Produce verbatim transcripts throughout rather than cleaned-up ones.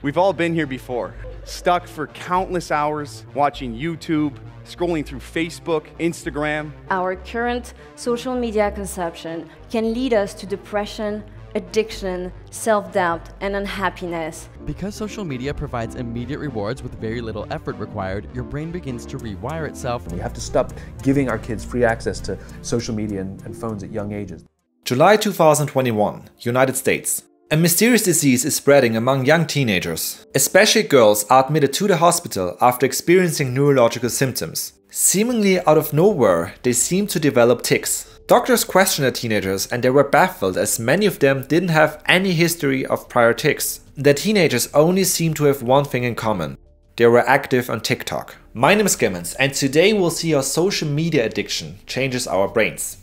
We've all been here before, stuck for countless hours watching YouTube, scrolling through Facebook, Instagram. Our current social media consumption can lead us to depression, addiction, self-doubt, and unhappiness. Because social media provides immediate rewards with very little effort required, your brain begins to rewire itself. We have to stop giving our kids free access to social media and, and phones at young ages. July two thousand twenty-one, United States. A mysterious disease is spreading among young teenagers. Especially girls are admitted to the hospital after experiencing neurological symptoms. Seemingly out of nowhere, they seem to develop tics. Doctors questioned the teenagers and they were baffled as many of them didn't have any history of prior tics. The teenagers only seemed to have one thing in common. They were active on TikTok. My name is Clemens and today we'll see how social media addiction changes our brains.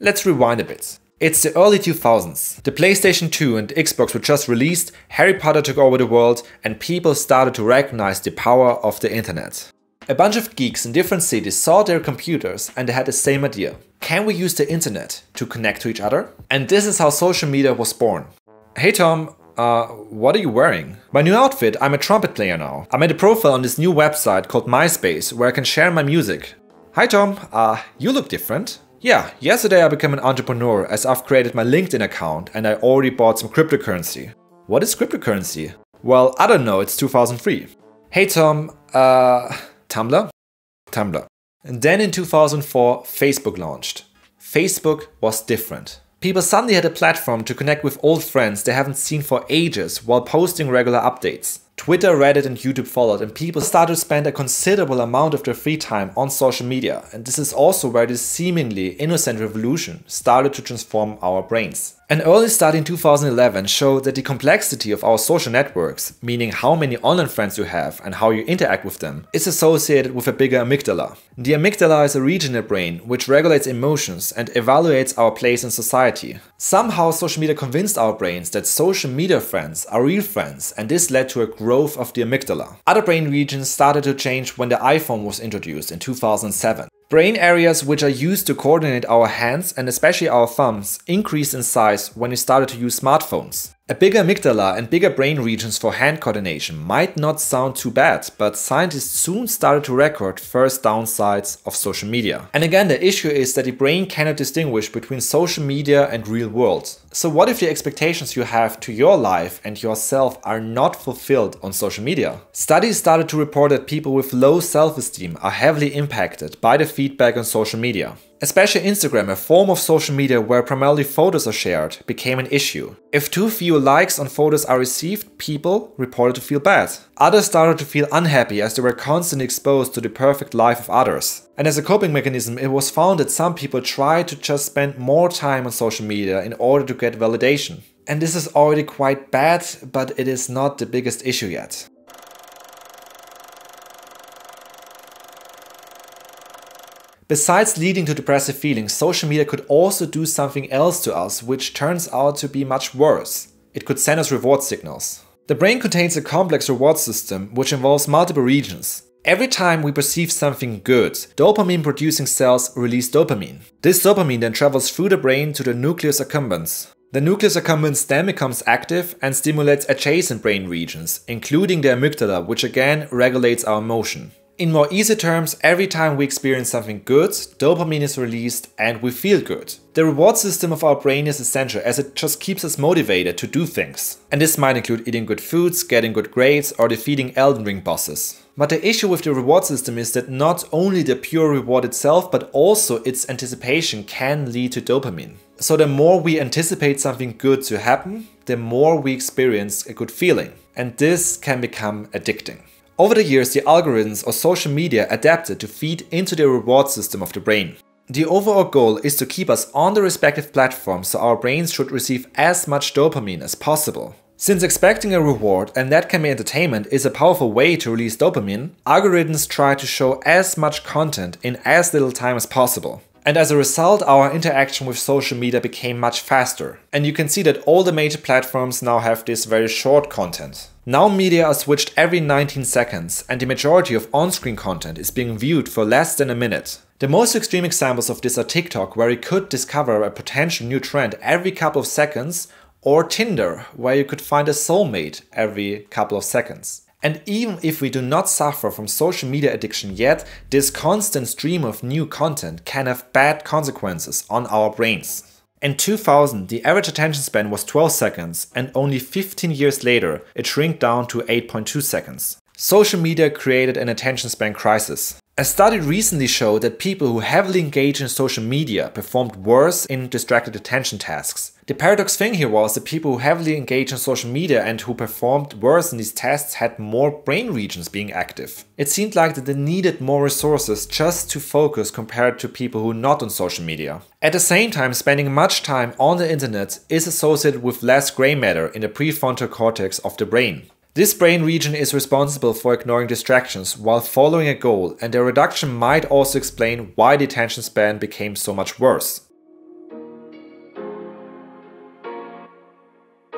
Let's rewind a bit. It's the early two thousands. The PlayStation two and Xbox were just released, Harry Potter took over the world, and people started to recognize the power of the internet. A bunch of geeks in different cities saw their computers and they had the same idea. Can we use the internet to connect to each other? And this is how social media was born. Hey Tom, uh, what are you wearing? My new outfit, I'm a trumpet player now. I made a profile on this new website called MySpace where I can share my music. Hi Tom, uh, you look different. Yeah, yesterday I became an entrepreneur as I've created my LinkedIn account and I already bought some cryptocurrency. What is cryptocurrency? Well, I don't know, it's two thousand three. Hey Tom, uh, Tumblr? Tumblr. And then in two thousand four, Facebook launched. Facebook was different. People suddenly had a platform to connect with old friends they haven't seen for ages while posting regular updates. Twitter, Reddit and YouTube followed and people started to spend a considerable amount of their free time on social media, and this is also where this seemingly innocent revolution started to transform our brains. An early study in two thousand eleven showed that the complexity of our social networks, meaning how many online friends you have and how you interact with them, is associated with a bigger amygdala. The amygdala is a region in the brain which regulates emotions and evaluates our place in society. Somehow social media convinced our brains that social media friends are real friends, and this led to a growth of the amygdala. Other brain regions started to change when the iPhone was introduced in two thousand seven. Brain areas which are used to coordinate our hands and especially our thumbs increased in size when we started to use smartphones. A bigger amygdala and bigger brain regions for hand coordination might not sound too bad, but scientists soon started to record first downsides of social media. And again, the issue is that the brain cannot distinguish between social media and real world. So what if the expectations you have to your life and yourself are not fulfilled on social media? Studies started to report that people with low self-esteem are heavily impacted by the feedback on social media. Especially Instagram, a form of social media where primarily photos are shared, became an issue. If too few likes on photos are received, people reported to feel bad. Others started to feel unhappy as they were constantly exposed to the perfect life of others. And as a coping mechanism, it was found that some people tried to just spend more time on social media in order to get validation. And this is already quite bad, but it is not the biggest issue yet. Besides leading to depressive feelings, social media could also do something else to us, which turns out to be much worse. It could send us reward signals. The brain contains a complex reward system which involves multiple regions. Every time we perceive something good, dopamine-producing cells release dopamine. This dopamine then travels through the brain to the nucleus accumbens. The nucleus accumbens then becomes active and stimulates adjacent brain regions, including the amygdala, which again regulates our emotion. In more easy terms, every time we experience something good, dopamine is released and we feel good. The reward system of our brain is essential as it just keeps us motivated to do things. And this might include eating good foods, getting good grades, or defeating Elden Ring bosses. But the issue with the reward system is that not only the pure reward itself, but also its anticipation can lead to dopamine. So the more we anticipate something good to happen, the more we experience a good feeling. And this can become addicting. Over the years, the algorithms of social media adapted to feed into the reward system of the brain. The overall goal is to keep us on the respective platforms, so our brains should receive as much dopamine as possible. Since expecting a reward, and that can be entertainment, is a powerful way to release dopamine, algorithms try to show as much content in as little time as possible. And as a result, our interaction with social media became much faster. And you can see that all the major platforms now have this very short content. Now media are switched every nineteen seconds and the majority of on-screen content is being viewed for less than a minute. The most extreme examples of this are TikTok, where you could discover a potential new trend every couple of seconds, or Tinder, where you could find a soulmate every couple of seconds. And even if we do not suffer from social media addiction yet, this constant stream of new content can have bad consequences on our brains. In two thousand, the average attention span was twelve seconds, and only fifteen years later, it shrank down to eight point two seconds. Social media created an attention span crisis. A study recently showed that people who heavily engaged in social media performed worse in distracted attention tasks. The paradox thing here was that people who heavily engaged in social media and who performed worse in these tests had more brain regions being active. It seemed like that they needed more resources just to focus compared to people who are not on social media. At the same time, spending much time on the internet is associated with less gray matter in the prefrontal cortex of the brain. This brain region is responsible for ignoring distractions while following a goal, and the reduction might also explain why the attention span became so much worse.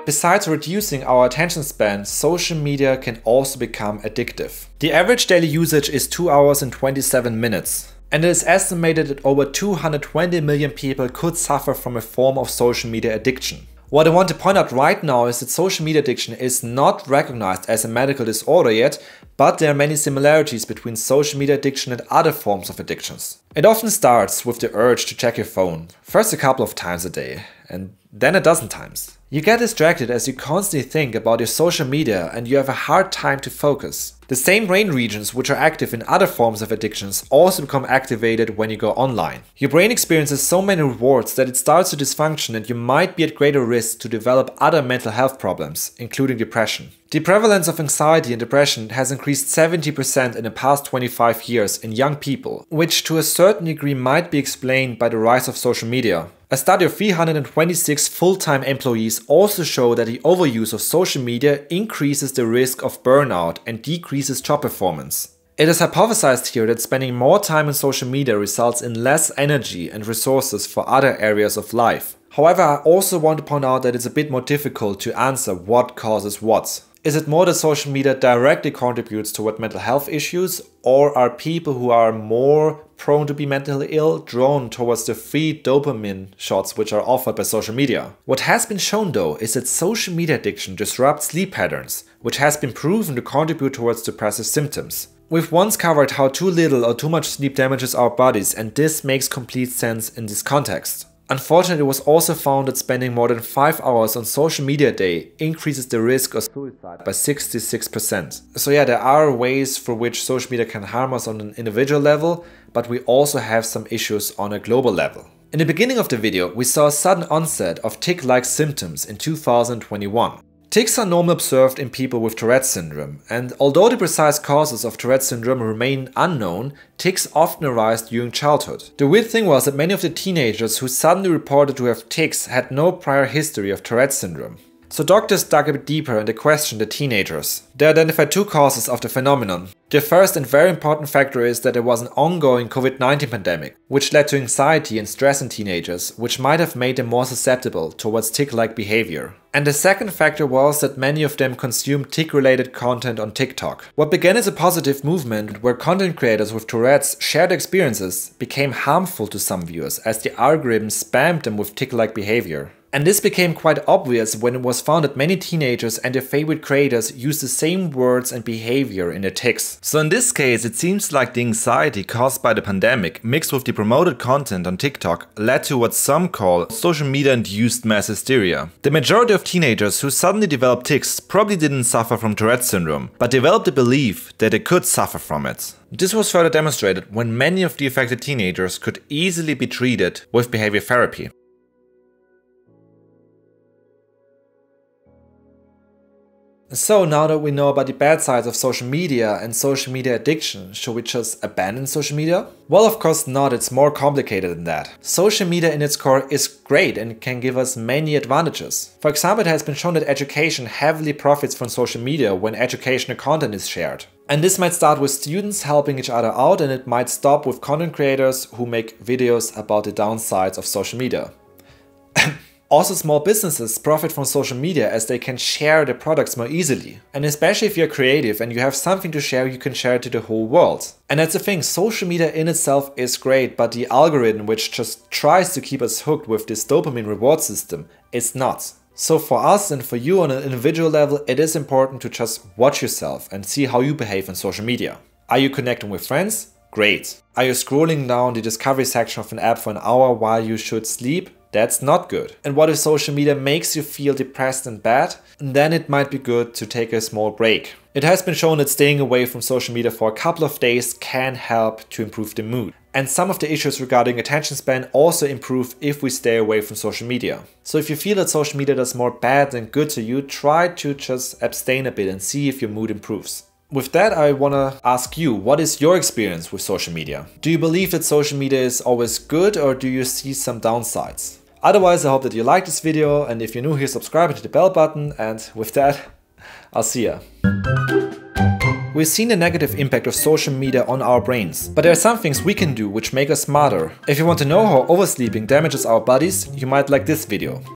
Besides reducing our attention span, social media can also become addictive. The average daily usage is two hours and twenty-seven minutes, and it is estimated that over two hundred twenty million people could suffer from a form of social media addiction. What I want to point out right now is that social media addiction is not recognized as a medical disorder yet, but there are many similarities between social media addiction and other forms of addictions. It often starts with the urge to check your phone, first a couple of times a day, and then a dozen times. You get distracted as you constantly think about your social media and you have a hard time to focus. The same brain regions which are active in other forms of addictions also become activated when you go online. Your brain experiences so many rewards that it starts to dysfunction, and you might be at greater risk to develop other mental health problems, including depression. The prevalence of anxiety and depression has increased seventy percent in the past twenty-five years in young people, which to a certain degree might be explained by the rise of social media. A study of three hundred twenty-six full-time employees also showed that the overuse of social media increases the risk of burnout and decreases job performance. It is hypothesized here that spending more time on social media results in less energy and resources for other areas of life. However, I also want to point out that it's a bit more difficult to answer what causes what. Is it more that social media directly contributes toward mental health issues, or are people who are more prone to be mentally ill drawn towards the free dopamine shots which are offered by social media? What has been shown though is that social media addiction disrupts sleep patterns, which has been proven to contribute towards depressive symptoms. We've once covered how too little or too much sleep damages our bodies, and this makes complete sense in this context. Unfortunately, it was also found that spending more than five hours on social media a day increases the risk of suicide by sixty-six percent. So yeah, there are ways for which social media can harm us on an individual level, but we also have some issues on a global level. In the beginning of the video, we saw a sudden onset of tic-like symptoms in two thousand twenty-one. Tics are normally observed in people with Tourette syndrome, and although the precise causes of Tourette syndrome remain unknown, tics often arise during childhood. The weird thing was that many of the teenagers who suddenly reported to have tics had no prior history of Tourette syndrome. So doctors dug a bit deeper and they questioned the teenagers. They identified two causes of the phenomenon. The first and very important factor is that there was an ongoing COVID nineteen pandemic, which led to anxiety and stress in teenagers, which might have made them more susceptible towards tic-like behavior. And the second factor was that many of them consumed tic-related content on TikTok. What began as a positive movement where content creators with Tourette's shared experiences became harmful to some viewers as the algorithm spammed them with tic-like behavior. And this became quite obvious when it was found that many teenagers and their favorite creators used the same words and behavior in their tics. So in this case, it seems like the anxiety caused by the pandemic mixed with the promoted content on TikTok led to what some call social media-induced mass hysteria. The majority of teenagers who suddenly developed tics probably didn't suffer from Tourette syndrome, but developed the belief that they could suffer from it. This was further demonstrated when many of the affected teenagers could easily be treated with behavior therapy. So now that we know about the bad sides of social media and social media addiction, should we just abandon social media? Well, of course not, it's more complicated than that. Social media in its core is great and can give us many advantages. For example, it has been shown that education heavily profits from social media when educational content is shared. And this might start with students helping each other out, and it might stop with content creators who make videos about the downsides of social media. Also, small businesses profit from social media as they can share their products more easily. And especially if you're creative and you have something to share, you can share it to the whole world. And that's the thing, social media in itself is great, but the algorithm, which just tries to keep us hooked with this dopamine reward system, is not. So for us and for you on an individual level, it is important to just watch yourself and see how you behave on social media. Are you connecting with friends? Great. Are you scrolling down the discovery section of an app for an hour while you should sleep? That's not good. And what if social media makes you feel depressed and bad? Then it might be good to take a small break. It has been shown that staying away from social media for a couple of days can help to improve the mood. And some of the issues regarding attention span also improve if we stay away from social media. So if you feel that social media does more bad than good to you, try to just abstain a bit and see if your mood improves. With that, I want to ask you, what is your experience with social media? Do you believe that social media is always good, or do you see some downsides? Otherwise, I hope that you liked this video, and if you're new here, subscribe and hit the bell button, and with that, I'll see ya. We've seen the negative impact of social media on our brains, but there are some things we can do which make us smarter. If you want to know how oversleeping damages our bodies, you might like this video.